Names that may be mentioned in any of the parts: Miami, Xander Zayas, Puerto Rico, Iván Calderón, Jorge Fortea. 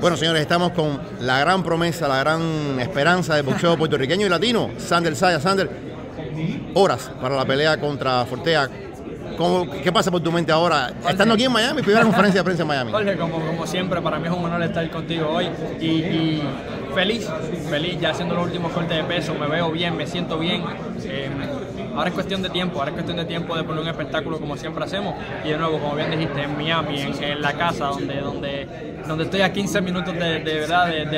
Bueno, señores, estamos con la gran promesa, la gran esperanza del boxeo puertorriqueño y latino, Xander Zayas. Xander, horas para la pelea contra Fortea. ¿Qué pasa por tu mente ahora, Jorge, estando aquí en Miami, primera conferencia de prensa en Miami? Jorge, como siempre, para mí es un honor estar contigo hoy y feliz, ya haciendo los últimos cortes de peso, me veo bien, me siento bien. Ahora es cuestión de tiempo, de poner un espectáculo como siempre hacemos. Y de nuevo, como bien dijiste, en Miami, en la casa, donde estoy a 15 minutos del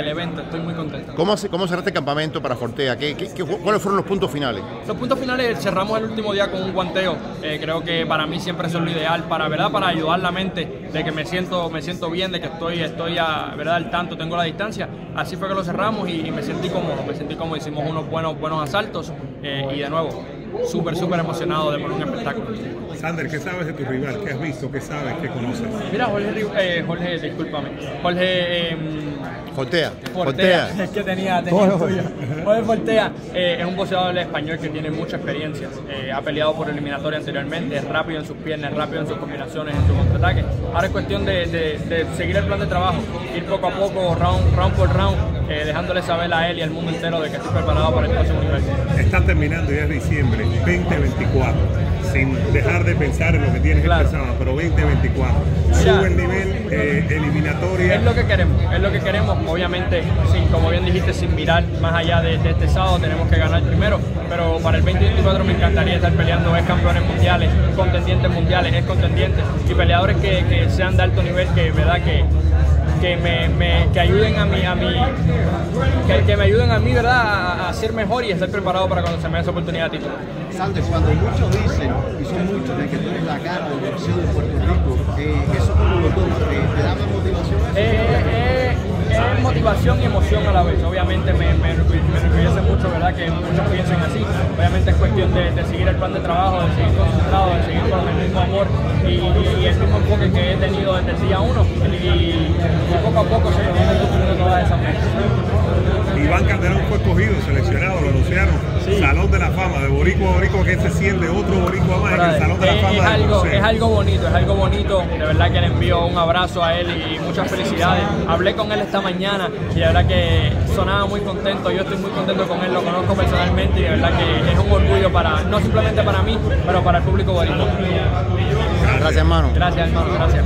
evento. Estoy muy contento. ¿Cómo cerraste el campamento para Fortea? ¿Cuáles fueron los puntos finales? Los puntos finales, cerramos el último día con un guanteo. Creo que para mí siempre eso es lo ideal, para ayudar la mente, de que me siento bien, de que estoy al tanto, tengo la distancia. Así fue que lo cerramos y me sentí cómodo. Hicimos unos buenos asaltos y de nuevo, súper emocionado de poner un espectáculo. Xander, ¿qué sabes de tu rival? ¿Qué has visto? ¿Qué sabes? ¿Qué conoces? Mira, Jorge, discúlpame. Fortea. Es que tenía tuyo. Jorge Fortea es un boxeador español que tiene mucha experiencia. Ha peleado por eliminatoria anteriormente, es rápido en sus piernas, rápido en sus combinaciones, en su contraataque. Ahora es cuestión de seguir el plan de trabajo, ir poco a poco, round por round, dejándole saber a él y al mundo entero de que estoy preparado para el próximo nivel. Estás terminando, ya es diciembre, 2024, sin dejar de pensar en lo que tienes empezado, pero 2024. Sube el nivel, eliminatoria. Es lo que queremos. Obviamente, como bien dijiste, sin mirar más allá de este sábado, tenemos que ganar primero, pero para el 2024 me encantaría estar peleando campeones mundiales, contendientes mundiales, contendientes y peleadores que sean de alto nivel, que ayuden a mí, ¿verdad? A ser mejor y estar preparado para cuando se me dé esa oportunidad de título. Xander, cuando muchos dicen, y son muchos, de que tú eres la cara del boxeo de Puerto Rico, ¿eso como lo tomas? ¿Te da más motivación? Motivación y emoción a la vez. Obviamente me enorgullece mucho, ¿verdad? Que muchos piensen así. Obviamente es cuestión de seguir el plan de trabajo, de seguir concentrado, de seguir con el mismo amor y el mismo enfoque que he tenido desde el día uno. Y poco a poco se me viene cumpliendo todas esas metas. Iván Calderón fue escogido, seleccionado, lo anunciaron. Sí. Salón de la Fama, de boricua a boricua, que se siente otro boricua más en el Salón de la Fama. Es algo bonito, de verdad que le envío un abrazo a él y muchas felicidades. Hablé con él esta mañana y de verdad que sonaba muy contento, yo estoy muy contento con él, lo conozco personalmente y de verdad que es un orgullo para, no simplemente para mí, pero para el público boricua. Gracias, hermano. Gracias.